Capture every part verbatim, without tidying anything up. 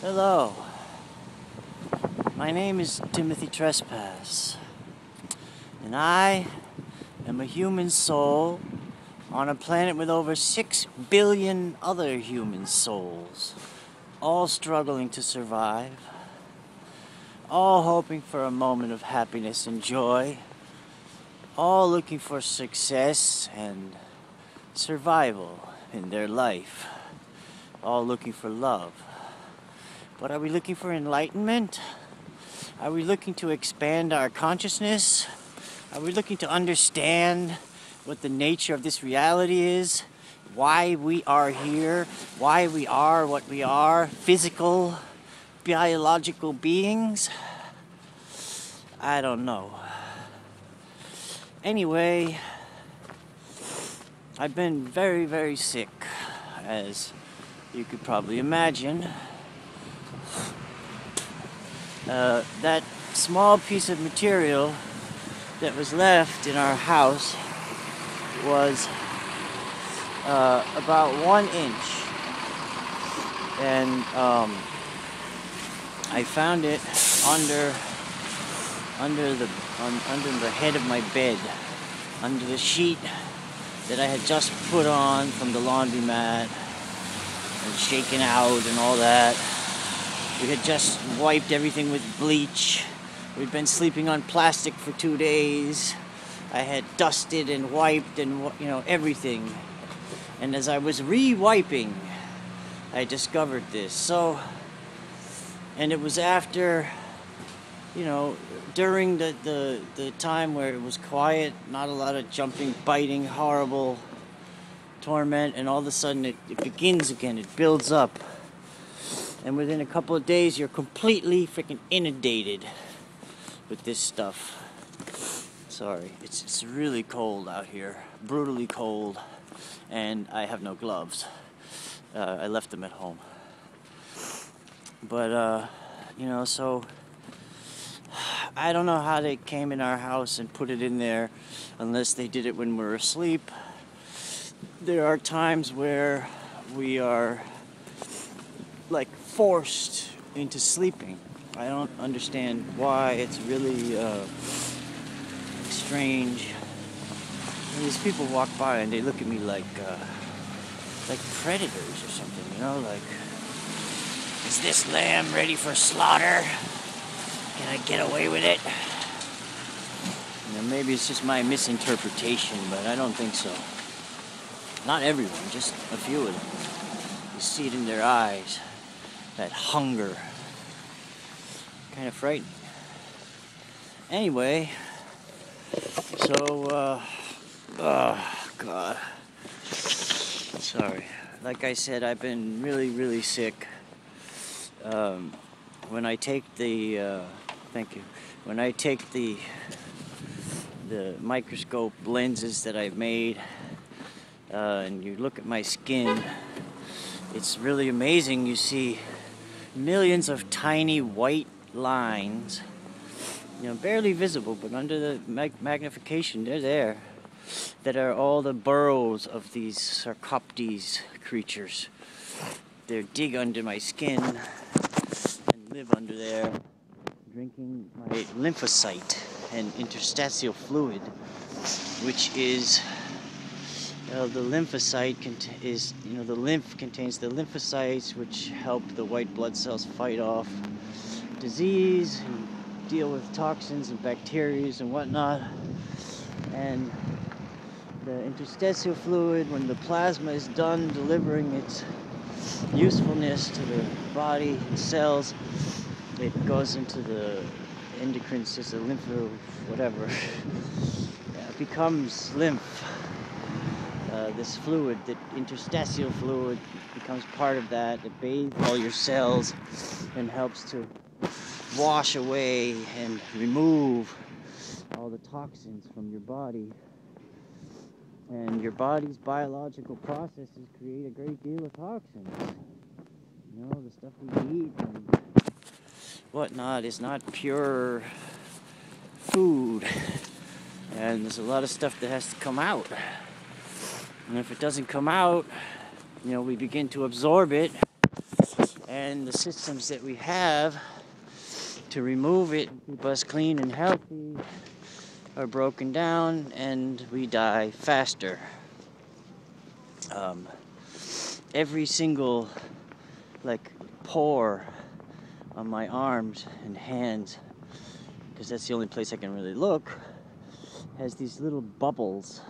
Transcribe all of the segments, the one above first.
Hello, my name is Timothy Trespass, and I am a human soul on a planet with over six billion other human souls, all struggling to survive, all hoping for a moment of happiness and joy, all looking for success and survival in their life, all looking for love. But are we looking for enlightenment? Are we looking to expand our consciousness? Are we looking to understand what the nature of this reality is? Why we are here? Why we are what we are? Physical, biological beings? I don't know. Anyway, I've been very, very sick, as you could probably imagine. Uh, that small piece of material that was left in our house was uh, about one inch, and um, I found it under under the on, under the head of my bed, under the sheet that I had just put on from the laundromat and shaken out and all that. We had just wiped everything with bleach. We'd been sleeping on plastic for two days. I had dusted and wiped and, you know, everything. And as I was re-wiping, I discovered this. So, and it was after, you know, during the, the, the time where it was quiet, not a lot of jumping, biting, horrible torment, and all of a sudden it, it begins again, it builds up. And within a couple of days, you're completely freaking inundated with this stuff. Sorry, it's, it's really cold out here, brutally cold, and I have no gloves. Uh, I left them at home. But, uh, you know, so I don't know how they came in our house and put it in there unless they did it when we were asleep. There are times where we are like forced into sleeping. I don't understand why. It's really uh, strange. And these people walk by and they look at me like uh, like predators or something, you know, like, is this lamb ready for slaughter? Can I get away with it? You know, maybe it's just my misinterpretation, but I don't think so. Not everyone, just a few of them. You see it in their eyes. That hunger, kind of frightening. Anyway, so, uh, oh God, sorry. Like I said, I've been really, really sick. Um, when I take the, uh, thank you, when I take the, the microscope lenses that I've made, uh, and you look at my skin, it's really amazing. You see millions of tiny white lines, you know, barely visible, but under the mag magnification, they're there, that are all the burrows of these Sarcoptes creatures. They dig under my skin and live under there, drinking my lymphocyte and interstitial fluid, which is, you know, the lymphocyte cont is, you know, the lymph contains the lymphocytes, which help the white blood cells fight off disease and deal with toxins and bacteria and whatnot. And the interstitial fluid, when the plasma is done delivering its usefulness to the body and cells, it goes into the endocrine system, lympho, whatever. Yeah, it becomes lymph. Uh, this fluid, the interstitial fluid, becomes part of that. It bathes all your cells and helps to wash away and remove all the toxins from your body. And your body's biological processes create a great deal of toxins. You know, the stuff we eat and whatnot is not pure food. And there's a lot of stuff that has to come out. And if it doesn't come out, you know, we begin to absorb it, and the systems that we have to remove it, keep us clean and healthy, are broken down and we die faster. Um, every single like pore on my arms and hands, because that's the only place I can really look, has these little bubbles,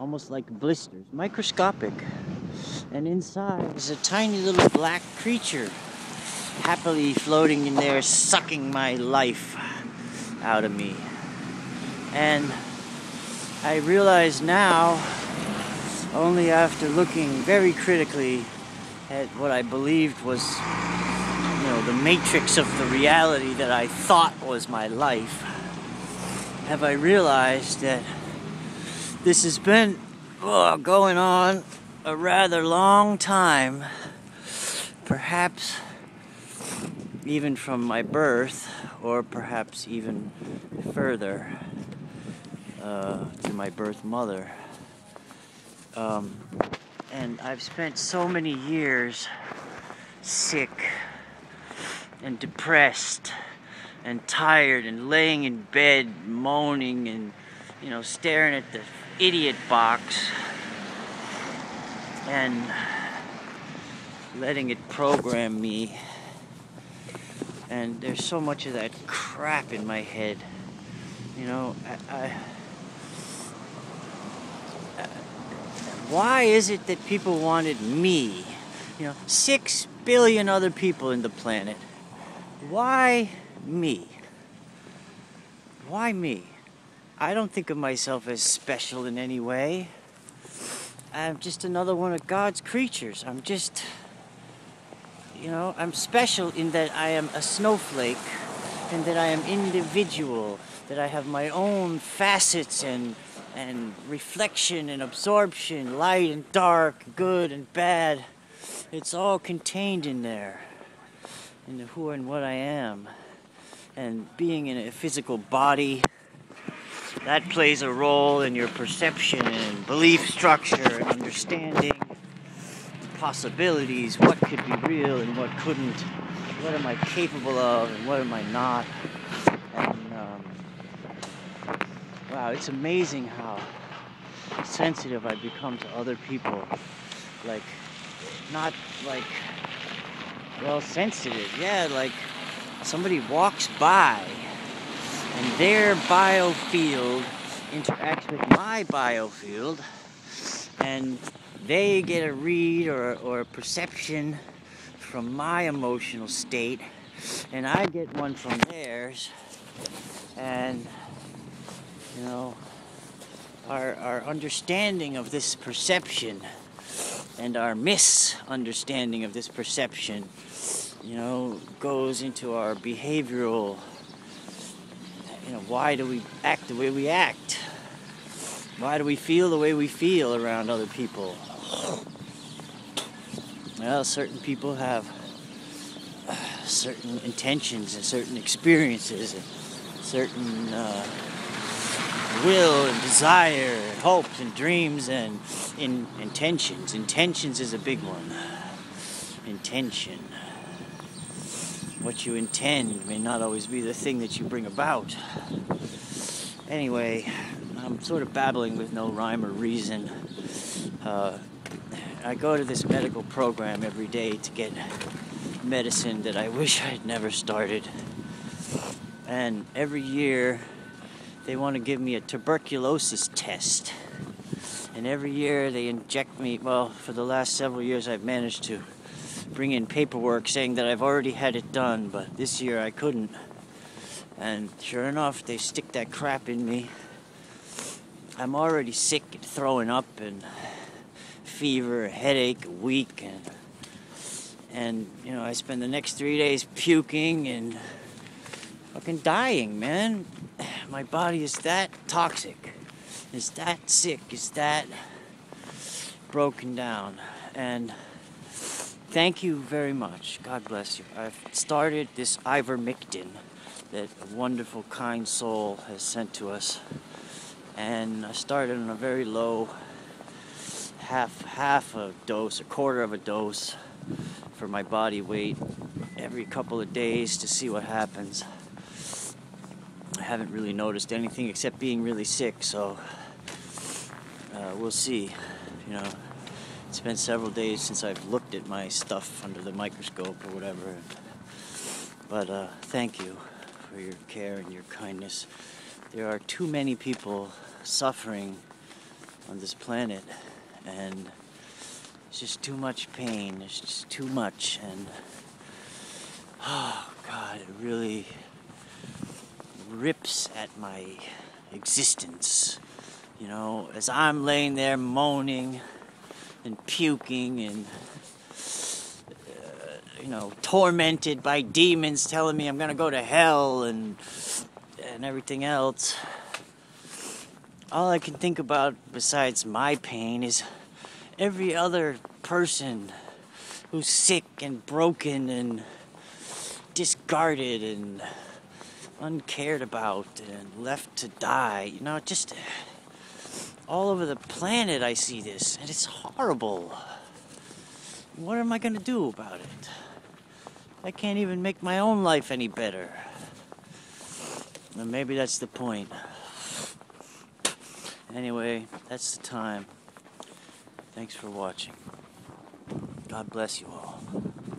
almost like blisters, microscopic. And inside is a tiny little black creature happily floating in there, sucking my life out of me. And I realize now, only after looking very critically at what I believed was, you know, the matrix of the reality that I thought was my life, have I realized that this has been oh, going on a rather long time, perhaps even from my birth, or perhaps even further uh, to my birth mother. Um, and I've spent so many years sick and depressed and tired and laying in bed moaning and, you know, staring at the idiot box and letting it program me. And there's so much of that crap in my head, you know. I, I, I, why is it that people wanted me? You know, six billion other people in the planet. Why me? Why me? I don't think of myself as special in any way. I'm just another one of God's creatures. I'm just... You know, I'm special in that I am a snowflake and that I am individual, that I have my own facets and, and reflection and absorption, light and dark, good and bad. It's all contained in there, in the who and what I am. And being in a physical body, that plays a role in your perception and belief structure and understanding. Possibilities, what could be real and what couldn't, what am I capable of and what am I not. And um, wow, it's amazing how sensitive I become to other people. Like, not like, well, sensitive, yeah, like somebody walks by and their biofield interacts with my biofield and they get a read or, or a perception from my emotional state, and I get one from theirs, and, you know, our, our understanding of this perception and our misunderstanding of this perception, you know, goes into our behavioral, you know, why do we act the way we act? Why do we feel the way we feel around other people? Well, certain people have uh, certain intentions and certain experiences and certain uh, will and desire and hopes and dreams and in, intentions. Intentions is a big one. Intention. What you intend may not always be the thing that you bring about. Anyway, I'm sort of babbling with no rhyme or reason. Uh, I go to this medical program every day to get medicine that I wish I had never started. And every year they want to give me a tuberculosis test. And every year they inject me, well, for the last several years I've managed to bring in paperwork saying that I've already had it done, but this year I couldn't. And sure enough, they stick that crap in me. I'm already sick and throwing up and fever, a headache, a week, and, and, you know, I spend the next three days puking and fucking dying, man. My body is that toxic, is that sick, is that broken down. And thank you very much. God bless you. I've started this ivermectin that a wonderful, kind soul has sent to us. And I started on a very low, half half a dose, a quarter of a dose, for my body weight every couple of days to see what happens. I haven't really noticed anything except being really sick, so uh, we'll see. You know, it's been several days since I've looked at my stuff under the microscope or whatever. But uh, thank you for your care and your kindness. There are too many people suffering on this planet, and it's just too much pain. It's just too much, and oh God, it really rips at my existence. You know, as I'm laying there moaning and puking and uh, you know, tormented by demons telling me I'm gonna go to hell and and everything else. All I can think about besides my pain is every other person who's sick and broken and discarded and uncared about and left to die. You know, just all over the planet I see this, and it's horrible. What am I gonna do about it? I can't even make my own life any better. And maybe that's the point. Anyway, that's the time. Thanks for watching. God bless you all.